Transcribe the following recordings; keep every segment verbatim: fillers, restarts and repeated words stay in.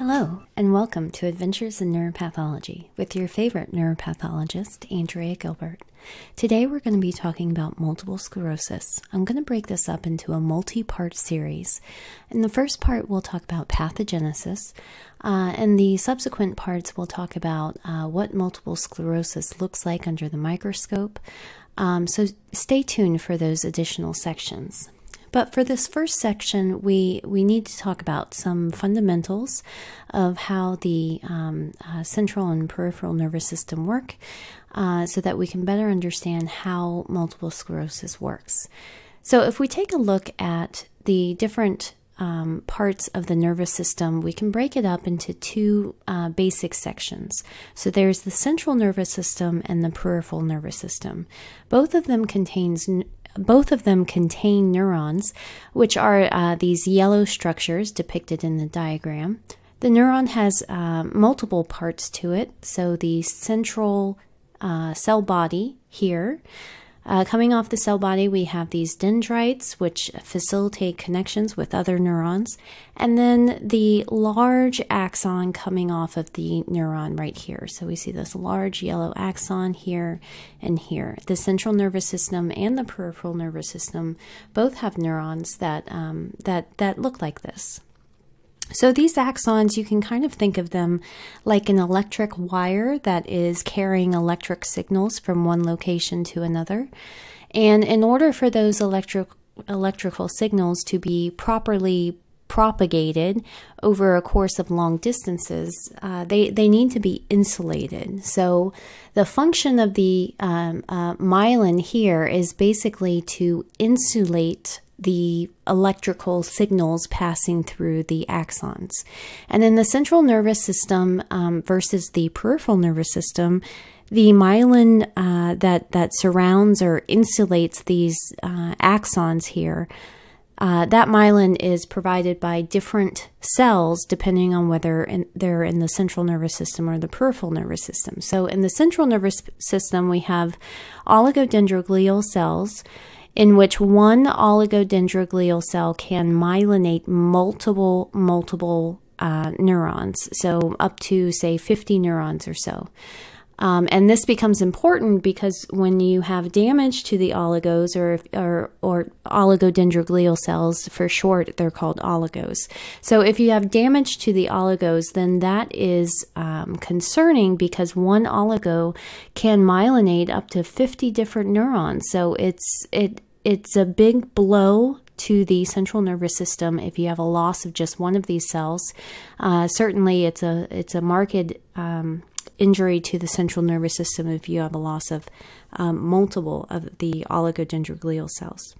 Hello, and welcome to Adventures in Neuropathology with your favorite neuropathologist, Andrea Gilbert. Today we're going to be talking about multiple sclerosis. I'm going to break this up into a multi-part series. In the first part, we'll talk about pathogenesis. Uh, in the subsequent parts, we'll talk about uh, what multiple sclerosis looks like under the microscope. Um, so stay tuned for those additional sections. But for this first section, we, we need to talk about some fundamentals of how the um, uh, central and peripheral nervous system work uh, so that we can better understand how multiple sclerosis works. So if we take a look at the different um, parts of the nervous system, we can break it up into two uh, basic sections. So there's the central nervous system and the peripheral nervous system. Both of them contains Both of them contain neurons, which are uh, these yellow structures depicted in the diagram. The neuron has uh, multiple parts to it, so the central uh, cell body here. Uh, coming off the cell body, we have these dendrites, which facilitate connections with other neurons, and then the large axon coming off of the neuron right here. So we see this large yellow axon here and here. The central nervous system and the peripheral nervous system both have neurons that, um, that, that look like this. So these axons, you can kind of think of them like an electric wire that is carrying electric signals from one location to another. And in order for those electric, electrical signals to be properly propagated over a course of long distances, uh, they, they need to be insulated. So the function of the um, uh, myelin here is basically to insulate the electrical signals passing through the axons. And in the central nervous system um, versus the peripheral nervous system, the myelin uh, that, that surrounds or insulates these uh, axons here, uh, that myelin is provided by different cells depending on whether in, they're in the central nervous system or the peripheral nervous system. So in the central nervous system, we have oligodendroglial cells, in which one oligodendroglial cell can myelinate multiple, multiple uh, neurons, so up to, say, fifty neurons or so. Um, and this becomes important because when you have damage to the oligos or, or, or oligodendroglial cells, for short, they're called oligos. So if you have damage to the oligos, then that is um, concerning because one oligo can myelinate up to fifty different neurons. So it's, it, it's a big blow to the central nervous system if you have a loss of just one of these cells. Uh, certainly it's a, it's a marked um, injury to the central nervous system if you have a loss of um, multiple of the oligodendroglial cells.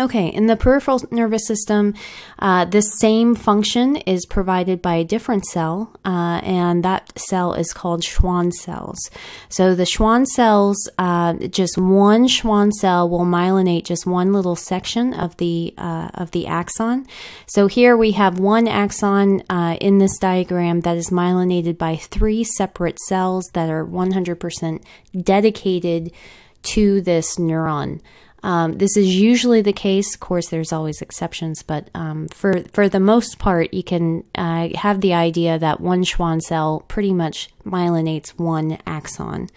Okay, in the peripheral nervous system, uh, this same function is provided by a different cell, uh, and that cell is called Schwann cells. So the Schwann cells, uh, just one Schwann cell will myelinate just one little section of the uh, of the axon. So here we have one axon uh, in this diagram that is myelinated by three separate cells that are one hundred percent dedicated to this neuron. Um, this is usually the case. Of course, there's always exceptions, but um, for, for the most part, you can uh, have the idea that one Schwann cell pretty much myelinates one axon.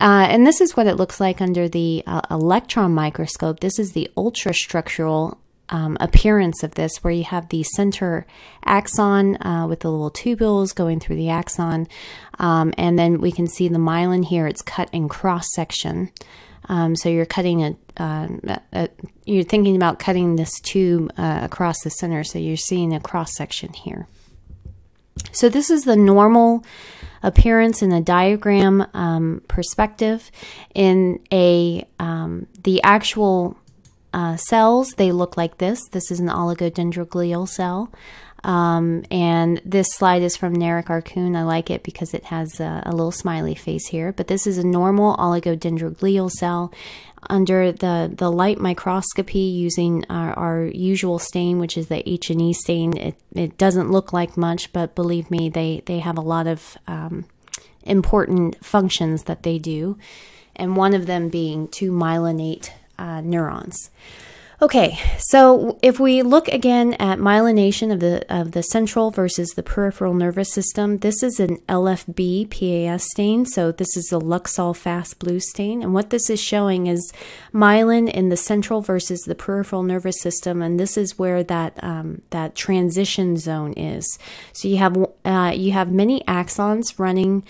Uh, and this is what it looks like under the uh, electron microscope. This is the ultrastructural Um, appearance of this, where you have the center axon uh, with the little tubules going through the axon, um, and then we can see the myelin here. It's cut in cross section, um, so you're cutting a, uh, a you're thinking about cutting this tube uh, across the center, so you're seeing a cross section here. So this is the normal appearance in a diagram um, perspective. In a um, the actual Uh, cells, they look like this. This is an oligodendroglial cell. Um, and this slide is from Narek Arcoon. I like it because it has a, a little smiley face here. But this is a normal oligodendroglial cell. Under the, the light microscopy, using our, our usual stain, which is the H and E stain, it, it doesn't look like much, but believe me, they, they have a lot of um, important functions that they do. And one of them being to myelinate Uh, neurons. Okay, so if we look again at myelination of the of the central versus the peripheral nervous system, this is an L F B P A S stain, so this is the Luxol fast blue stain, and what this is showing is myelin in the central versus the peripheral nervous system, and this is where that um, that transition zone is. So you have uh, you have many axons running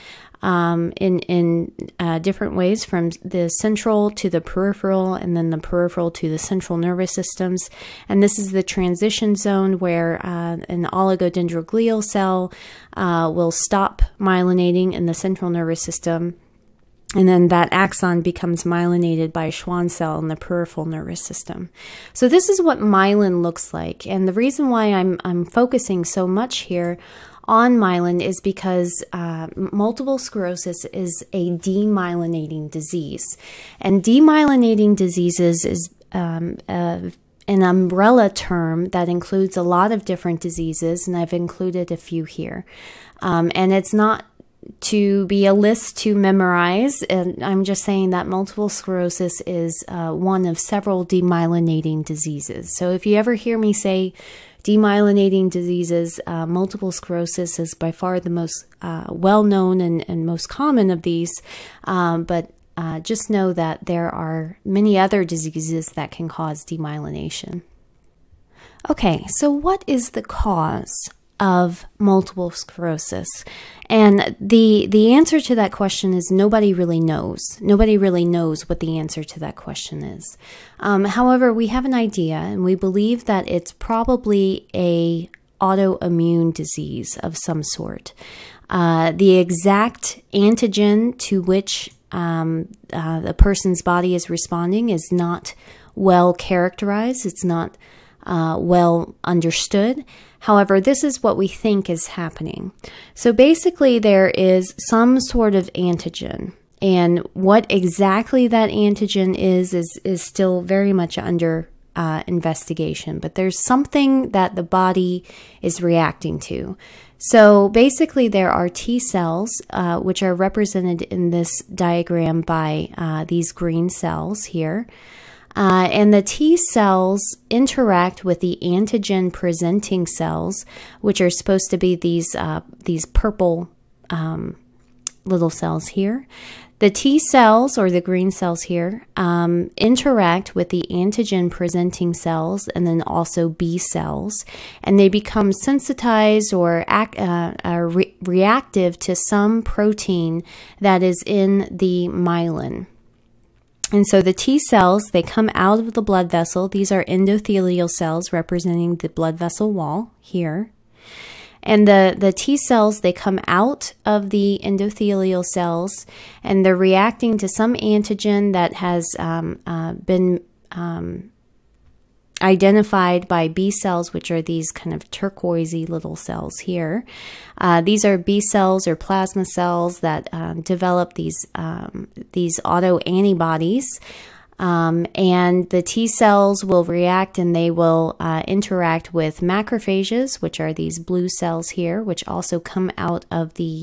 Um, in, in uh, different ways from the central to the peripheral and then the peripheral to the central nervous systems. And this is the transition zone where uh, an oligodendroglial cell uh, will stop myelinating in the central nervous system. And then that axon becomes myelinated by a Schwann cell in the peripheral nervous system. So this is what myelin looks like. And the reason why I'm, I'm focusing so much here on myelin is because uh, multiple sclerosis is a demyelinating disease. And demyelinating diseases is um, a, an umbrella term that includes a lot of different diseases, and I've included a few here. Um, and it's not to be a list to memorize, and I'm just saying that multiple sclerosis is uh, one of several demyelinating diseases. So if you ever hear me say demyelinating diseases, uh, multiple sclerosis is by far the most uh, well-known and, and most common of these, um, but uh, just know that there are many other diseases that can cause demyelination. Okay, so what is the cause of multiple sclerosis? And the the answer to that question is nobody really knows. Nobody really knows what the answer to that question is. Um, however, we have an idea, and we believe that it's probably a autoimmune disease of some sort. Uh, the exact antigen to which um, uh, the person's body is responding is not well characterized. It's not Uh, well understood. However, this is what we think is happening. So basically there is some sort of antigen, and what exactly that antigen is is, is still very much under uh, investigation, but there's something that the body is reacting to. So basically there are T cells, uh, which are represented in this diagram by uh, these green cells here. Uh, and the T cells interact with the antigen-presenting cells, which are supposed to be these uh, these purple um, little cells here. The T cells, or the green cells here, um, interact with the antigen-presenting cells and then also B cells, and they become sensitized or act, uh, uh, re reactive to some protein that is in the myelin. And so the T cells, they come out of the blood vessel. These are endothelial cells representing the blood vessel wall here. And the, the T cells, they come out of the endothelial cells, and they're reacting to some antigen that has um, uh, been um, identified by B cells, which are these kind of turquoisey little cells here. Uh, these are B cells or plasma cells that um, develop these um, these autoantibodies, um, and the T cells will react, and they will uh, interact with macrophages, which are these blue cells here, which also come out of the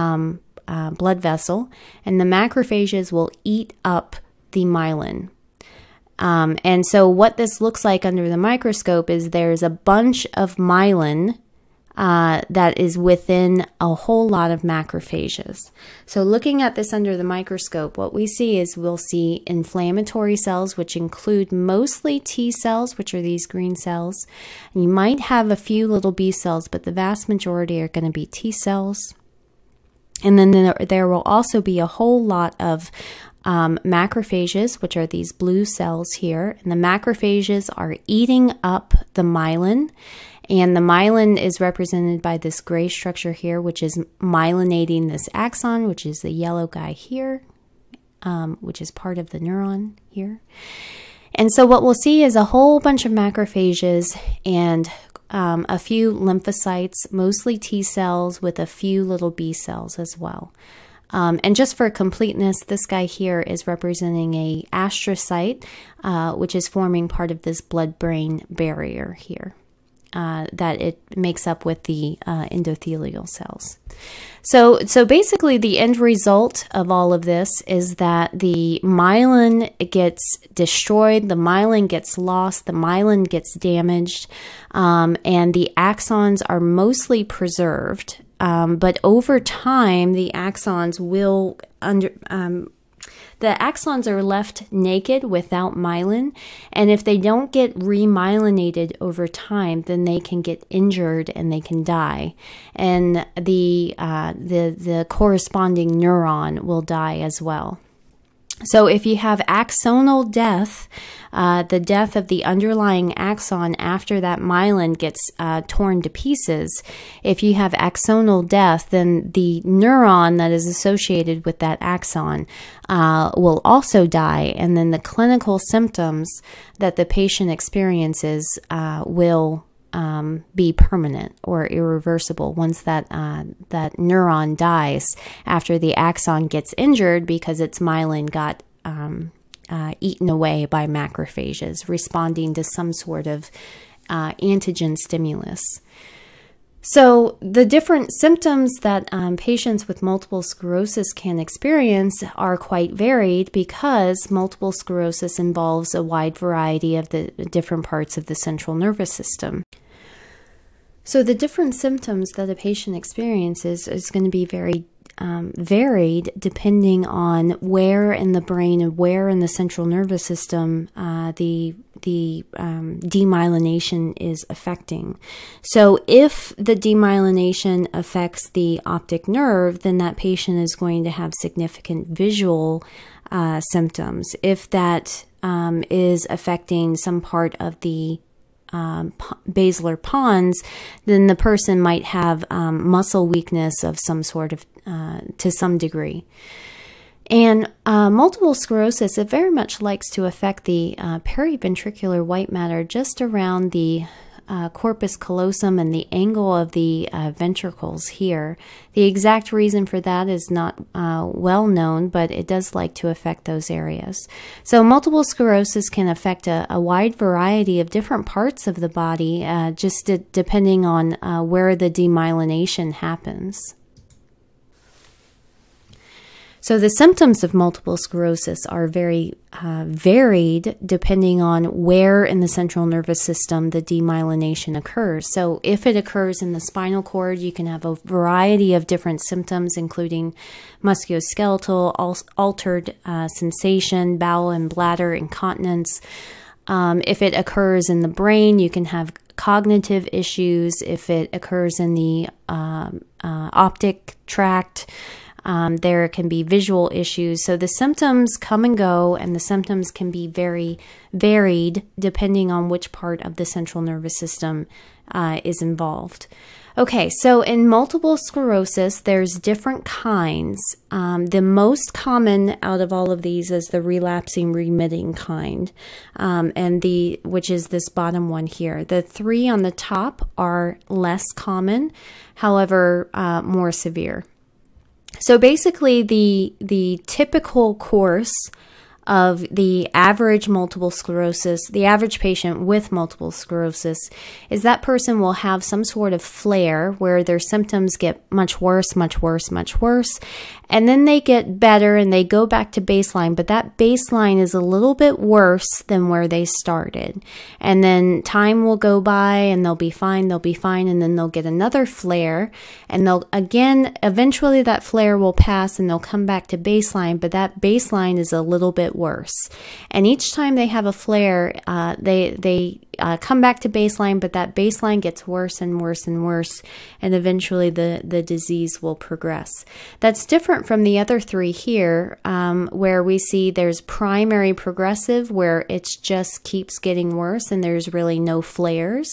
um, uh, blood vessel, and the macrophages will eat up the myelin. Um, and so what this looks like under the microscope is there's a bunch of myelin uh, that is within a whole lot of macrophages. So looking at this under the microscope, what we see is we'll see inflammatory cells, which include mostly T cells, which are these green cells. And you might have a few little B cells, but the vast majority are going to be T cells. And then there, there will also be a whole lot of Um, macrophages, which are these blue cells here, and the macrophages are eating up the myelin, and the myelin is represented by this gray structure here, which is myelinating this axon, which is the yellow guy here, um, which is part of the neuron here. And so what we'll see is a whole bunch of macrophages and um, a few lymphocytes, mostly T cells, with a few little B cells as well. Um, and just for completeness, this guy here is representing an astrocyte, uh, which is forming part of this blood-brain barrier here. uh, that it makes up with the uh, endothelial cells. So, so basically the end result of all of this is that the myelin gets destroyed, the myelin gets lost, the myelin gets damaged, um, and the axons are mostly preserved. Um, but over time, the axons will under... Um, The axons are left naked without myelin, and if they don't get remyelinated over time, then they can get injured and they can die, and the uh, the the corresponding neuron will die as well. So if you have axonal death, uh, the death of the underlying axon after that myelin gets uh, torn to pieces, if you have axonal death, then the neuron that is associated with that axon uh, will also die, and then the clinical symptoms that the patient experiences uh, will Um, be permanent or irreversible once that uh, that neuron dies after the axon gets injured, because its myelin got um, uh, eaten away by macrophages responding to some sort of uh, antigen stimulus. So the different symptoms that um, patients with multiple sclerosis can experience are quite varied, because multiple sclerosis involves a wide variety of the different parts of the central nervous system. So the different symptoms that a patient experiences is going to be very um, varied depending on where in the brain and where in the central nervous system uh, the the um, demyelination is affecting. So if the demyelination affects the optic nerve, then that patient is going to have significant visual uh, symptoms. If that um, is affecting some part of the Um, basilar pons, then the person might have um, muscle weakness of some sort of, uh, to some degree. And uh, multiple sclerosis, it very much likes to affect the uh, periventricular white matter just around the Uh, corpus callosum and the angle of the uh, ventricles here. The exact reason for that is not uh, well known, but it does like to affect those areas. So multiple sclerosis can affect a, a wide variety of different parts of the body, uh, just de depending on uh, where the demyelination happens. So the symptoms of multiple sclerosis are very uh, varied depending on where in the central nervous system the demyelination occurs. So if it occurs in the spinal cord, you can have a variety of different symptoms, including musculoskeletal, al altered uh, sensation, bowel and bladder incontinence. Um, if it occurs in the brain, you can have cognitive issues. If it occurs in the um, uh, optic tract, Um, there can be visual issues. So the symptoms come and go, and the symptoms can be very varied depending on which part of the central nervous system uh, is involved. Okay, so in multiple sclerosis, there's different kinds. Um, the most common out of all of these is the relapsing remitting kind, um, and the which is this bottom one here. The three on the top are less common, however, uh, more severe. So basically the, the typical course of the average multiple sclerosis, the average patient with multiple sclerosis, is that person will have some sort of flare where their symptoms get much worse, much worse, much worse, and then they get better and they go back to baseline, but that baseline is a little bit worse than where they started. And then time will go by and they'll be fine, they'll be fine, and then they'll get another flare, and they'll again, eventually that flare will pass and they'll come back to baseline, but that baseline is a little bit worse. worse. And each time they have a flare, uh, they, they uh, come back to baseline, but that baseline gets worse and worse and worse, and eventually the, the disease will progress. That's different from the other three here, um, where we see there's primary progressive, where it just keeps getting worse and there's really no flares.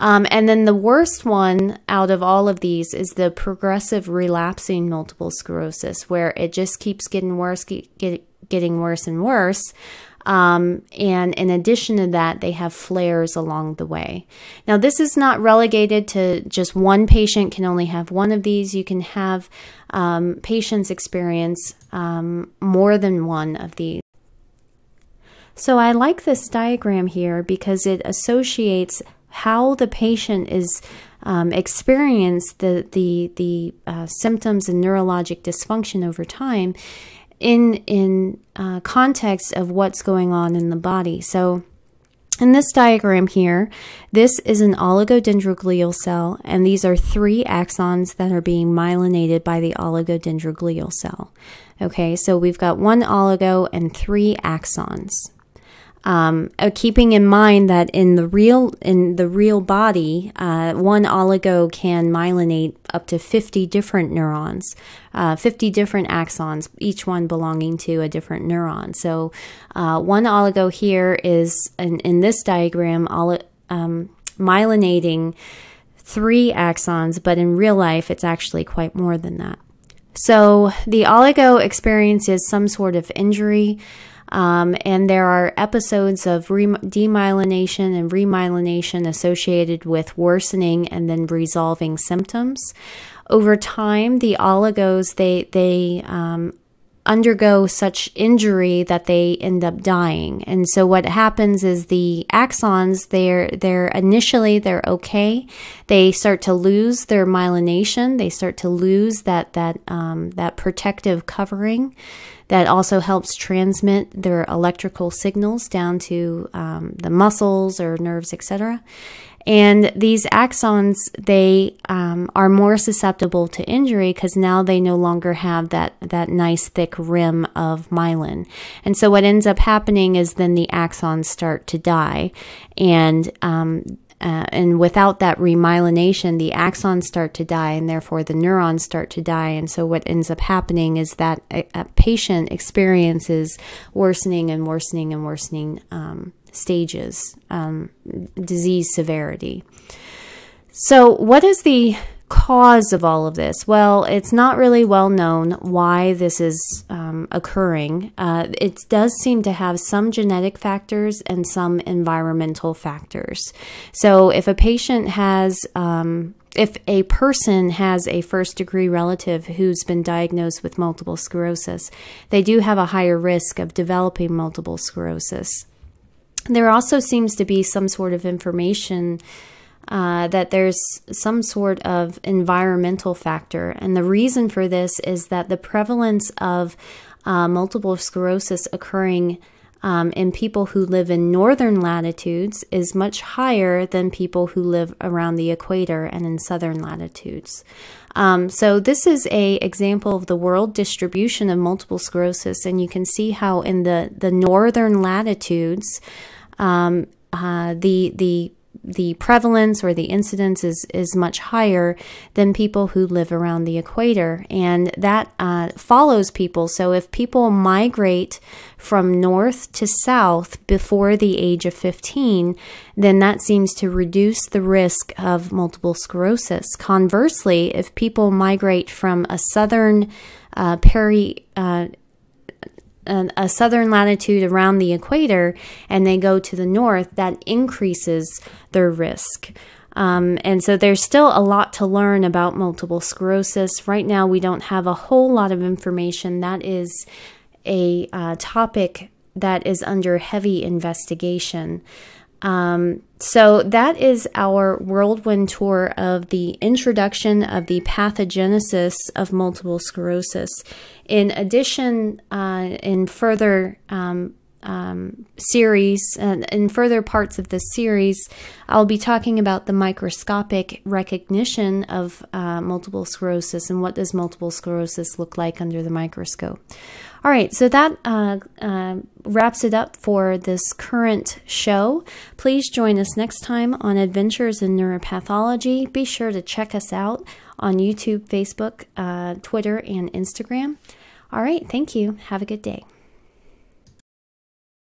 Um, and then the worst one out of all of these is the progressive relapsing multiple sclerosis, where it just keeps getting worse, get, get, getting worse and worse, um, and in addition to that, they have flares along the way. Now, this is not relegated to just one patient can only have one of these. You can have um, patients experience um, more than one of these. So I like this diagram here because it associates how the patient is um, experienced the the the uh, symptoms and neurologic dysfunction over time in in uh, context of what's going on in the body. So in this diagram here, this is an oligodendroglial cell, and these are three axons that are being myelinated by the oligodendroglial cell. Okay, so we've got one oligo and three axons. Um, uh, keeping in mind that in the real in the real body, uh, one oligo can myelinate up to fifty different neurons, uh, fifty different axons, each one belonging to a different neuron. So uh, one oligo here is, in, in this diagram, oli um, myelinating three axons, but in real life it's actually quite more than that. So the oligo experiences some sort of injury, Um, and there are episodes of re demyelination and remyelination associated with worsening and then resolving symptoms. Over time, the oligos, they, they um, undergo such injury that they end up dying. And so what happens is the axons, they're, they're initially, they're okay. They start to lose their myelination. They start to lose that, that, um, that protective covering that also helps transmit their electrical signals down to um, the muscles or nerves, et cetera. And these axons, they um, are more susceptible to injury because now they no longer have that, that nice thick rim of myelin. And so what ends up happening is then the axons start to die. And, um, uh, and without that remyelination, the axons start to die, and therefore the neurons start to die. And so what ends up happening is that a, a patient experiences worsening and worsening and worsening um stages, um, disease severity. So what is the cause of all of this? Well, it's not really well known why this is um, occurring. Uh, it does seem to have some genetic factors and some environmental factors. So if a patient has um, if a person has a first-degree relative who's been diagnosed with multiple sclerosis, they do have a higher risk of developing multiple sclerosis. There also seems to be some sort of information uh, that there's some sort of environmental factor. And the reason for this is that the prevalence of uh, multiple sclerosis occurring um, in people who live in northern latitudes is much higher than people who live around the equator and in southern latitudes. Um, so this is a example of the world distribution of multiple sclerosis, and you can see how in the, the northern latitudes, um, uh, the, the, the prevalence or the incidence is, is much higher than people who live around the equator. And that uh, follows people. So if people migrate from north to south before the age of fifteen, then that seems to reduce the risk of multiple sclerosis. Conversely, if people migrate from a southern uh, peri... Uh, a southern latitude around the equator and they go to the north, that increases their risk. Um, and so there's still a lot to learn about multiple sclerosis. Right now, we don't have a whole lot of information. That is a uh, topic that is under heavy investigation. Um, so that is our whirlwind tour of the introduction of the pathogenesis of multiple sclerosis. In addition, uh, in further um, um, series, and uh, in further parts of this series, I'll be talking about the microscopic recognition of uh, multiple sclerosis and what does multiple sclerosis look like under the microscope. All right, so that uh, uh, wraps it up for this current show. Please join us next time on Adventures in Neuropathology. Be sure to check us out on YouTube, Facebook, uh, Twitter, and Instagram. All right, thank you. Have a good day.